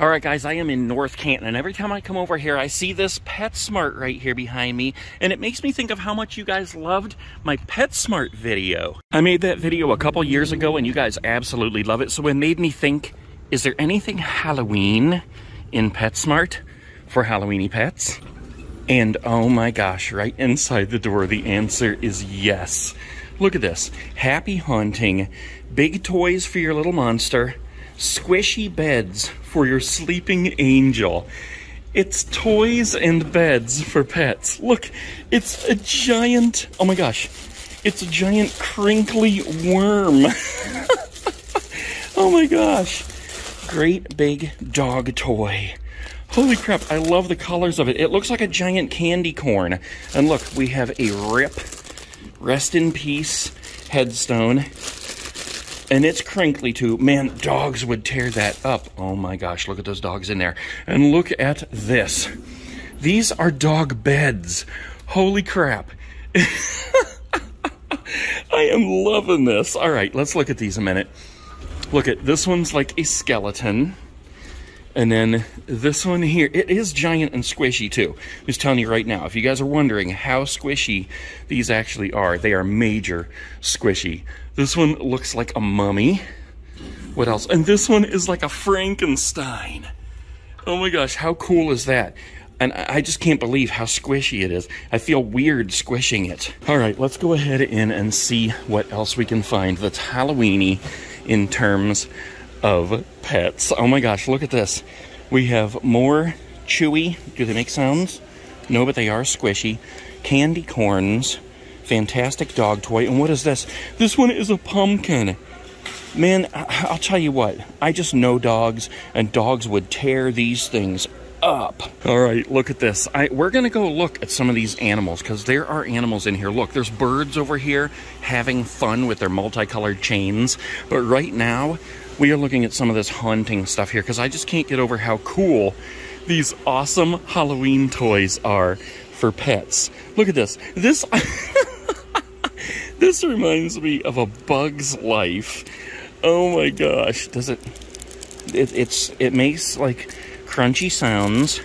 All right, guys, I am in North Canton, and every time I come over here, I see this PetSmart right here behind me, and it makes me think of how much you guys loved my PetSmart video. I made that video a couple years ago, and you guys absolutely love it, so it made me think, is there anything Halloween in PetSmart for Halloweeny pets? And oh my gosh, right inside the door, the answer is yes. Look at this. Happy hunting, big toys for your little monster, squishy beds for your sleeping angel. It's toys and beds for pets. Look, it's a giant, oh my gosh, it's a giant crinkly worm. Oh my gosh. Great big dog toy. Holy crap, I love the colors of it. It looks like a giant candy corn. And look, we have a RIP, rest in peace, headstone. And it's crinkly too. Man, dogs would tear that up. Oh my gosh, look at those dogs in there. And look at this. These are dog beds. Holy crap. I am loving this. All right, let's look at these a minute. Look at this one's like a skeleton. And then this one here, it is giant and squishy too. I'm just telling you right now, if you guys are wondering how squishy these actually are, they are major squishy. This one looks like a mummy. What else? And this one is like a Frankenstein. Oh my gosh, how cool is that? And I just can't believe how squishy it is. I feel weird squishing it. All right, let's go ahead in and see what else we can find that's Halloweeny in terms of pets. Oh my gosh, look at this. We have more chewy. Do they make sounds? No, but they are squishy. Candy corns. Fantastic dog toy. And what is this? This one is a pumpkin. Man, I'll tell you what. I just know dogs, and dogs would tear these things up. All right, look at this. We're gonna go look at some of these animals, because there are animals in here. Look, there's birds over here having fun with their multicolored chains. But right now, we are looking at some of this haunting stuff here, because I just can't get over how cool these awesome Halloween toys are for pets. Look at this. This reminds me of A Bug's Life. Oh my gosh. Does it makes like crunchy sounds,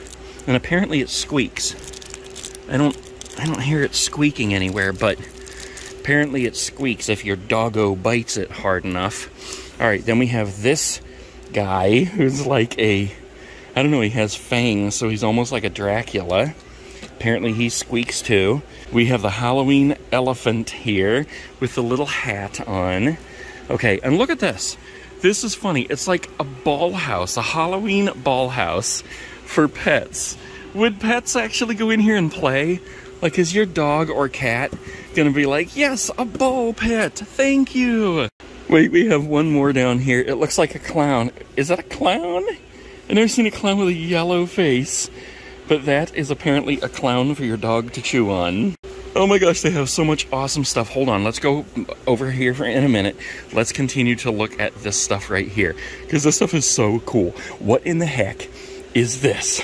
and apparently it squeaks. I don't hear it squeaking anywhere, but apparently it squeaks if your doggo bites it hard enough. All right, then we have this guy who's like a, I don't know, he has fangs, so he's almost like a Dracula. Apparently he squeaks too. We have the Halloween elephant here with the little hat on. Okay, and look at this. This is funny. It's like a ball house, a Halloween ball house for pets. Would pets actually go in here and play? Like, is your dog or cat gonna be like, yes, a ball pit, thank you. Wait, we have one more down here. It looks like a clown. Is that a clown? I've never seen a clown with a yellow face. But that is apparently a clown for your dog to chew on. Oh my gosh, they have so much awesome stuff. Hold on, let's go over here in a minute. Let's continue to look at this stuff right here, because this stuff is so cool. What in the heck is this?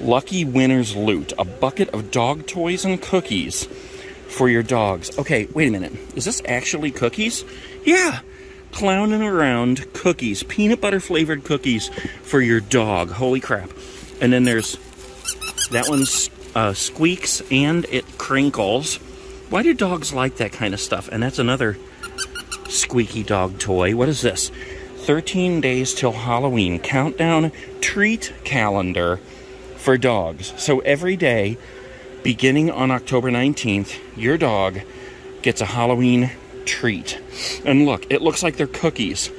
Lucky Winner's Loot, a bucket of dog toys and cookies for your dogs. Okay, wait a minute. Is this actually cookies? Yeah, clowning around cookies, peanut butter flavored cookies for your dog. Holy crap. And then there's, that one squeaks and it crinkles. Why do dogs like that kind of stuff? And that's another squeaky dog toy. What is this? 13 days till Halloween countdown treat calendar for dogs. So every day, beginning on October 19th, your dog gets a Halloween treat. And look, it looks like they're cookies.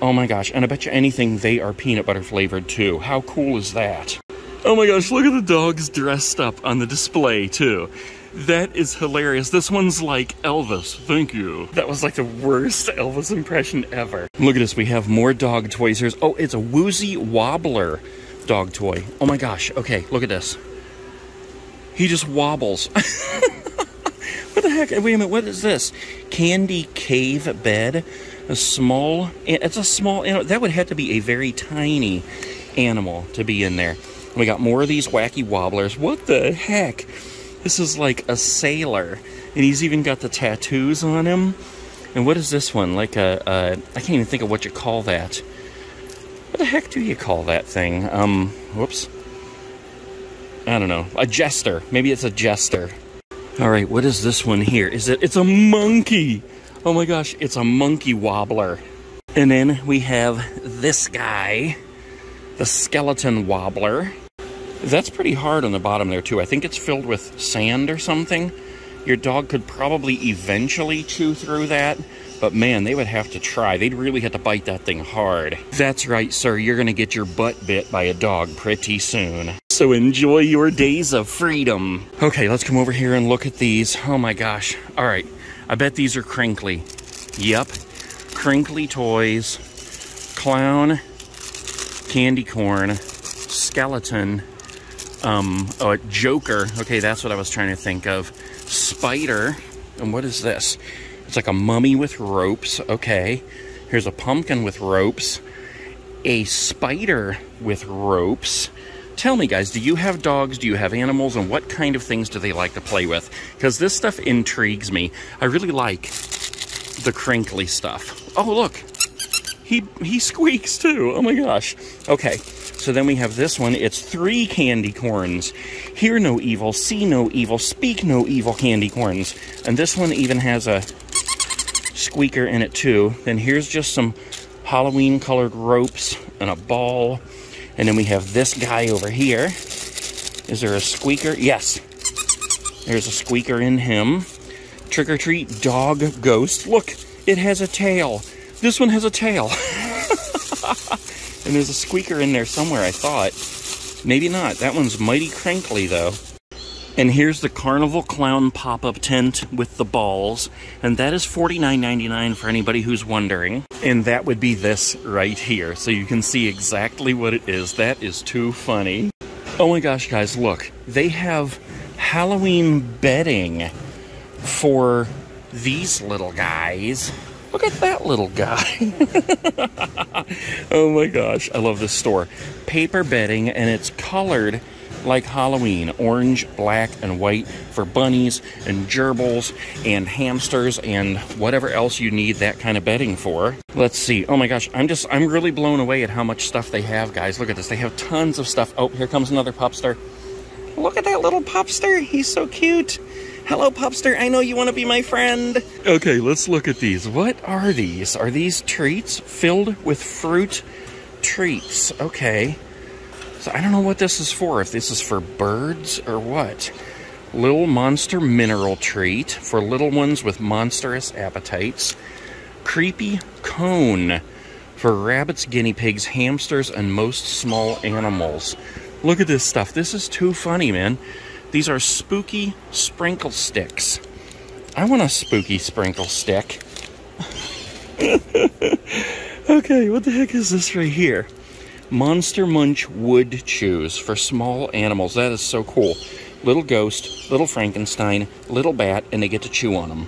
Oh my gosh, and I bet you anything they are peanut butter flavored too. How cool is that? Oh my gosh, look at the dogs dressed up on the display too. That is hilarious. This one's like Elvis, thank you. That was like the worst Elvis impression ever. Look at this, we have more dog toys. Here's, oh, it's a Woozy Wobbler dog toy. Oh my gosh, okay, look at this. He just wobbles. What the heck? Wait a minute, what is this? Candy cave bed. It's a small animal. That would have to be a very tiny animal to be in there. We got more of these wacky wobblers. What the heck? This is like a sailor. And he's even got the tattoos on him. And what is this one? Like I can't even think of what you call that. the heck do you call that thing? Whoops. I don't know. A jester. Maybe it's a jester. All right, what is this one here? Is it? It's a monkey. Oh my gosh, it's a monkey wobbler. And then we have this guy, the skeleton wobbler. That's pretty hard on the bottom there too. I think it's filled with sand or something. Your dog could probably eventually chew through that, but man, they would have to try. They'd really have to bite that thing hard. That's right, sir. You're gonna get your butt bit by a dog pretty soon. So enjoy your days of freedom. Okay, let's come over here and look at these. Oh my gosh. All right, I bet these are crinkly. Yep, crinkly toys. Clown, candy corn, skeleton, oh, a joker. Okay, that's what I was trying to think of. Spider, and what is this? It's like a mummy with ropes. Okay, here's a pumpkin with ropes, a spider with ropes. Tell me, guys, do you have dogs? Do you have animals? And what kind of things do they like to play with? Because this stuff intrigues me. I really like the crinkly stuff. Oh, look, he squeaks too. Oh my gosh. Okay, so then we have this one. It's three candy corns. Hear no evil, see no evil, speak no evil candy corns. And this one even has a squeaker in it too. Then here's just some Halloween colored ropes and a ball. And then we have this guy over here. Is there a squeaker? Yes. There's a squeaker in him. Trick or treat dog ghost. Look, it has a tail. This one has a tail. And there's a squeaker in there somewhere, I thought. Maybe not. That one's mighty crinkly, though. And here's the Carnival Clown pop-up tent with the balls. And that is $49.99 for anybody who's wondering. And that would be this right here. So you can see exactly what it is. That is too funny. Oh my gosh, guys, look. They have Halloween bedding for these little guys. Look at that little guy. Oh my gosh, I love this store. Paper bedding, and it's colored like Halloween, orange, black, and white for bunnies and gerbils and hamsters and whatever else you need that kind of bedding for. Let's see. Oh my gosh, I'm really blown away at how much stuff they have, guys. Look at this. They have tons of stuff. Oh, here comes another pupster. Look at that little pupster. He's so cute. Hello, pupster. I know you want to be my friend. Okay, let's look at these. What are these? Are these treats filled with fruit treats? Okay. So I don't know what this is for, if this is for birds or what. Little monster mineral treat for little ones with monstrous appetites. Creepy cone for rabbits, guinea pigs, hamsters, and most small animals. Look at this stuff. This is too funny, man. These are spooky sprinkle sticks. I want a spooky sprinkle stick. Okay, what the heck is this right here? Monster Munch wood chews for small animals. That is so cool. Little ghost, little Frankenstein, little bat, and they get to chew on them.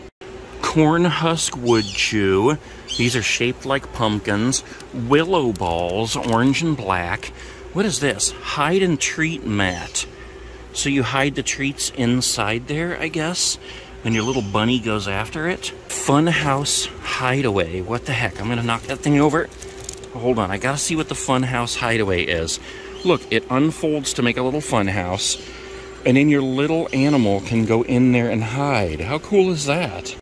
Corn husk wood chew. These are shaped like pumpkins. Willow balls, orange and black. What is this? Hide and treat mat. So you hide the treats inside there, I guess, and your little bunny goes after it. Fun house hideaway. What the heck? I'm gonna knock that thing over. Hold on, I gotta see what the funhouse hideaway is. Look, it unfolds to make a little funhouse, and then your little animal can go in there and hide. How cool is that?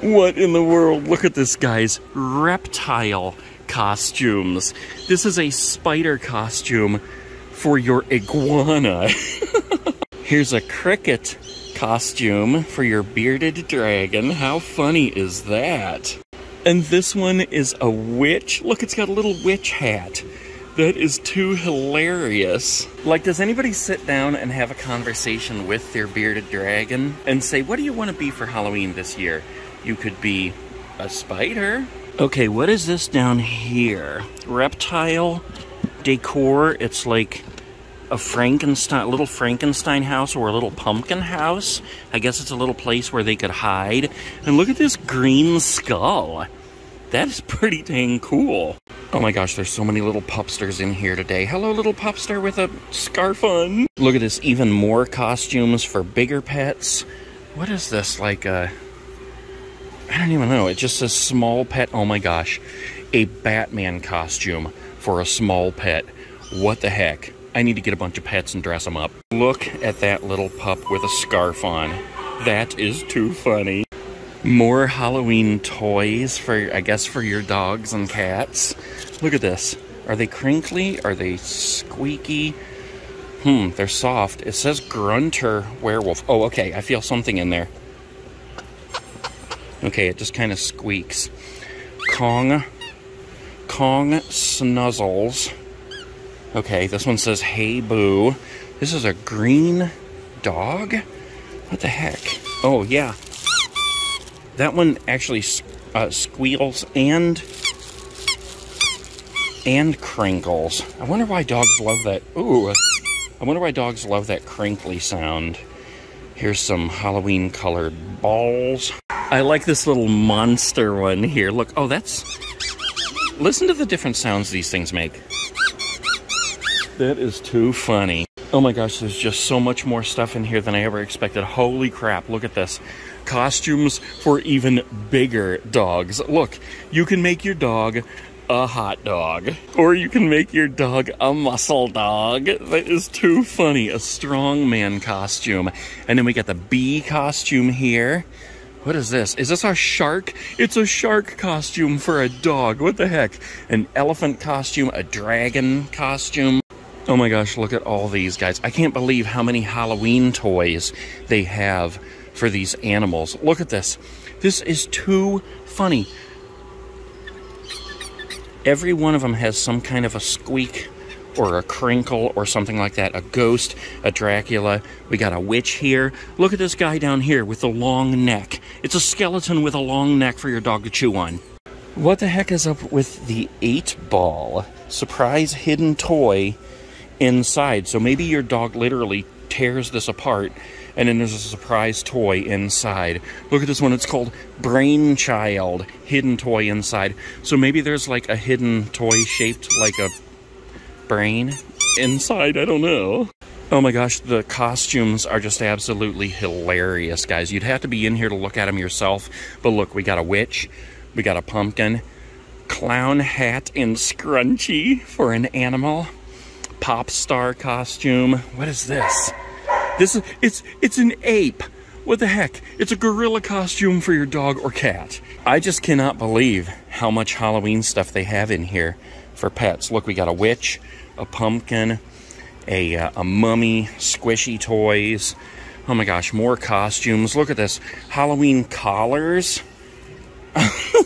What in the world? Look at this, guys. Reptile costumes. This is a spider costume for your iguana. Here's a cricket costume for your bearded dragon. How funny is that? And this one is a witch. Look, it's got a little witch hat. That is too hilarious. Like, does anybody sit down and have a conversation with their bearded dragon and say, what do you want to be for Halloween this year? You could be a spider. Okay, what is this down here? Reptile decor. It's like a Frankenstein, a little Frankenstein house or a little pumpkin house. I guess it's a little place where they could hide. And look at this green skull. That is pretty dang cool. Oh my gosh, there's so many little pupsters in here today. Hello, little pupster with a scarf on. Look at this, even more costumes for bigger pets. What is this, like a, I don't even know. It just says small pet. Oh my gosh, a Batman costume for a small pet. What the heck? I need to get a bunch of pets and dress them up. Look at that little pup with a scarf on. That is too funny. More Halloween toys for, I guess, for your dogs and cats. Look at this. Are they crinkly? Are they squeaky? They're soft. It says Grunter Werewolf. Oh, okay, I feel something in there. Okay, it just kind of squeaks. Kong Snuzzles. Okay, this one says Hey Boo. This is a green dog? What the heck? Oh, yeah. That one actually squeals and crinkles. I wonder why dogs love that. Ooh, I wonder why dogs love that crinkly sound. Here's some Halloween colored balls. I like this little monster one here. Look, oh, that's, listen to the different sounds these things make. That is too funny. Oh my gosh, there's just so much more stuff in here than I ever expected. Holy crap, look at this. Costumes for even bigger dogs. Look, you can make your dog a hot dog. Or you can make your dog a muscle dog. That is too funny. A strongman costume. And then we got the bee costume here. What is this? Is this a shark? It's a shark costume for a dog. What the heck? An elephant costume, a dragon costume. Oh my gosh, look at all these guys. I can't believe how many Halloween toys they have for these animals. Look at this. This is too funny. Every one of them has some kind of a squeak or a crinkle or something like that. A ghost, a Dracula. We got a witch here. Look at this guy down here with the long neck. It's a skeleton with a long neck for your dog to chew on. What the heck is up with the 8-ball? Surprise hidden toy inside. So maybe your dog literally tears this apart and then there's a surprise toy inside. Look at this one. It's called Brainchild, hidden toy inside. So maybe there's like a hidden toy shaped like a brain inside. I don't know. Oh my gosh, the costumes are just absolutely hilarious, guys. You'd have to be in here to look at them yourself. But look, we got a witch, we got a pumpkin, clown hat and scrunchie for an animal. Pop star costume. What is this? It's an ape. What the heck? It's a gorilla costume for your dog or cat. I just cannot believe how much Halloween stuff they have in here for pets. Look, we got a witch, a pumpkin, a mummy, squishy toys. Oh my gosh, more costumes. Look at this. Halloween collars.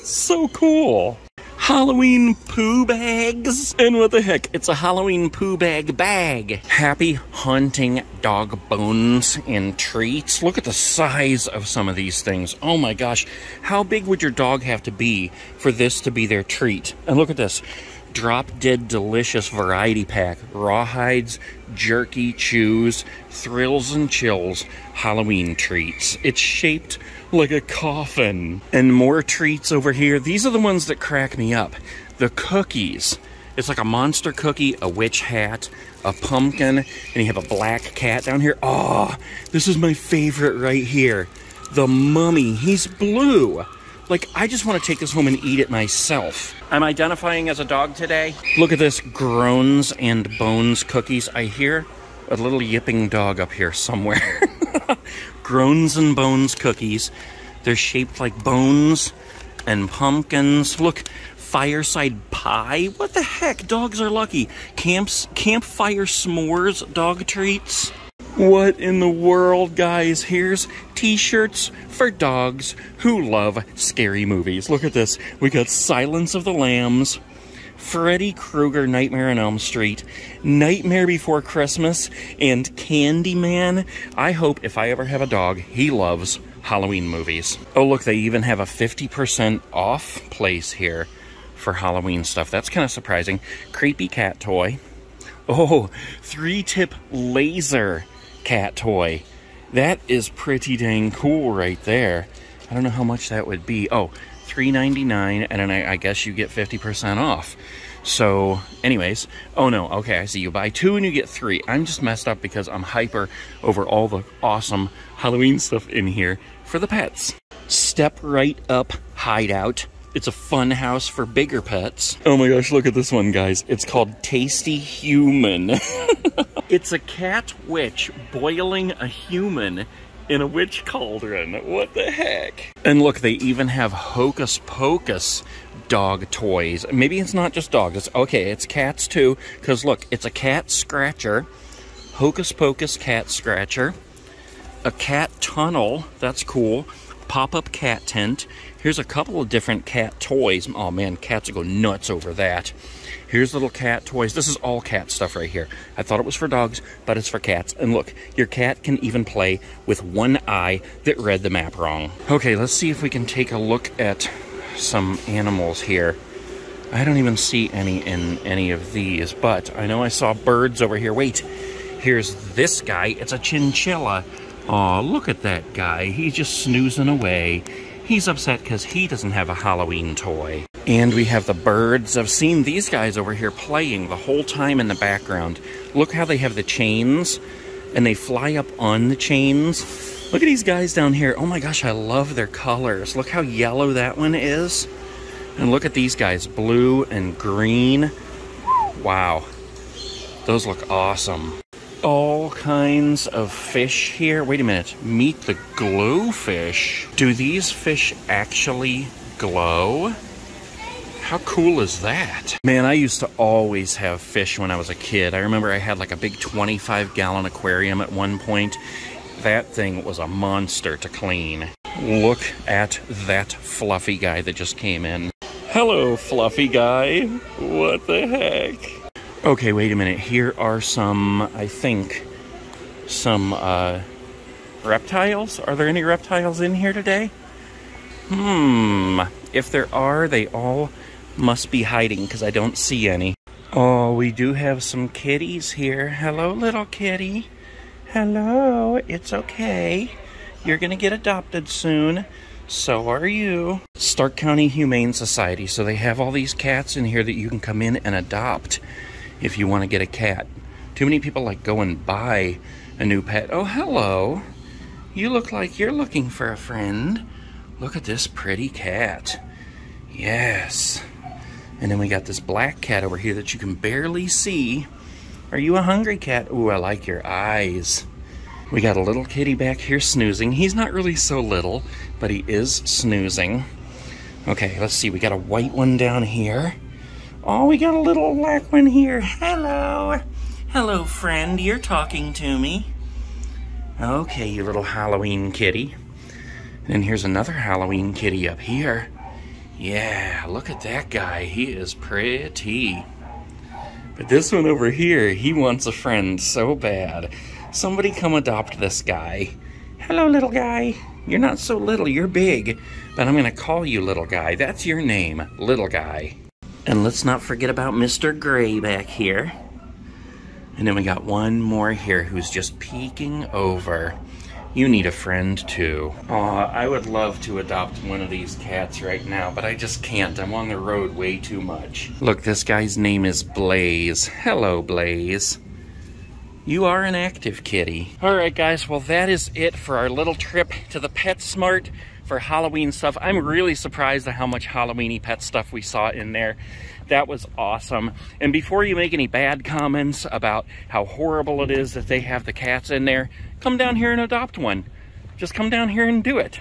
So cool. Halloween poo bags. And what the heck? It's a Halloween poo bag. Happy hunting dog bones and treats. Look at the size of some of these things. Oh my gosh. How big would your dog have to be for this to be their treat? And look at this. Drop Dead Delicious variety pack. Rawhides, jerky, chews, thrills and chills, Halloween treats. It's shaped like a coffin. And more treats over here. These are the ones that crack me up. The cookies. It's like a monster cookie, a witch hat, a pumpkin, and you have a black cat down here. Oh, this is my favorite right here. The mummy. He's blue. Like, I just want to take this home and eat it myself. I'm identifying as a dog today. Look at this, Groans and Bones cookies. I hear a little yipping dog up here somewhere. Groans and Bones cookies. They're shaped like bones and pumpkins. Look, fireside pie. What the heck? Dogs are lucky. Campfire s'mores dog treats. What in the world, guys? Here's t-shirts for dogs who love scary movies. Look at this. We got Silence of the Lambs, Freddy Krueger, Nightmare on Elm Street, Nightmare Before Christmas, and Candyman. I hope if I ever have a dog, he loves Halloween movies. Oh, look, they even have a 50% off place here for Halloween stuff. That's kind of surprising. Creepy cat toy. Oh, 3-tip laser cat toy. That is pretty dang cool right there. I don't know how much that would be. Oh, $3.99, and then I guess you get 50% off. So, anyways. Oh, no. Okay, I see. You buy 2 and you get 3. I'm just messed up because I'm hyper over all the awesome Halloween stuff in here for the pets. Step Right Up Hideout It's a fun house for bigger pets. Oh my gosh, look at this one, guys. It's called Tasty Human. It's a cat witch boiling a human in a witch cauldron. What the heck? And look, they even have Hocus Pocus dog toys. Maybe it's not just dogs. It's, okay, it's cats too, because look, it's a cat scratcher. Hocus Pocus cat scratcher. A cat tunnel. That's cool. Pop-up cat tent. Here's a couple of different cat toys. Oh man, cats will go nuts over that. Here's little cat toys. This is all cat stuff right here. I thought it was for dogs, but it's for cats. And look, your cat can even play with one eye that read the map wrong. Okay, let's see if we can take a look at some animals here. I don't even see any in any of these, but I know I saw birds over here. Wait, here's this guy. It's a chinchilla. Aw, look at that guy. He's just snoozing away. He's upset because he doesn't have a Halloween toy. And we have the birds. I've seen these guys over here playing the whole time in the background. Look how they have the chains, and they fly up on the chains. Look at these guys down here. Oh my gosh, I love their colors. Look how yellow that one is. And look at these guys, blue and green. Wow, those look awesome. All kinds of fish here. Wait a minute. Meet the glow fish. Do these fish actually glow? How cool is that? Man, I used to always have fish when I was a kid. I remember I had like a big 25-gallon aquarium at one point. That thing was a monster to clean. Look at that fluffy guy that just came in. Hello, fluffy guy. What the heck? Okay, wait a minute. Here are some, I think, some reptiles. Are there any reptiles in here today? If there are, they all must be hiding because I don't see any. Oh, we do have some kitties here. Hello, little kitty. Hello, it's okay. You're going to get adopted soon. So are you. Stark County Humane Society. So they have all these cats in here that you can come in and adopt. If you want to get a cat. Too many people like go and buy a new pet. Oh, hello. You look like you're looking for a friend. Look at this pretty cat. Yes. And then we got this black cat over here that you can barely see. Are you a hungry cat? Ooh, I like your eyes. We got a little kitty back here snoozing. He's not really so little, but he is snoozing. Okay, let's see. We got a white one down here. Oh, we got a little black one here. Hello. Hello, friend. You're talking to me. Okay, you little Halloween kitty. And here's another Halloween kitty up here. Yeah, look at that guy. He is pretty. But this one over here, he wants a friend so bad. Somebody come adopt this guy. Hello, little guy. You're not so little. You're big. But I'm going to call you little guy. That's your name, little guy. And let's not forget about Mr. Gray back here. And then we got one more here who's just peeking over. You need a friend too. Aw, I would love to adopt one of these cats right now, but I just can't. I'm on the road way too much. Look, this guy's name is Blaze. Hello, Blaze. You are an active kitty. All right, guys, well, that is it for our little trip to the PetSmart for Halloween stuff. I'm really surprised at how much Halloween-y pet stuff we saw in there. That was awesome. And before you make any bad comments about how horrible it is that they have the cats in there, come down here and adopt one. Just come down here and do it.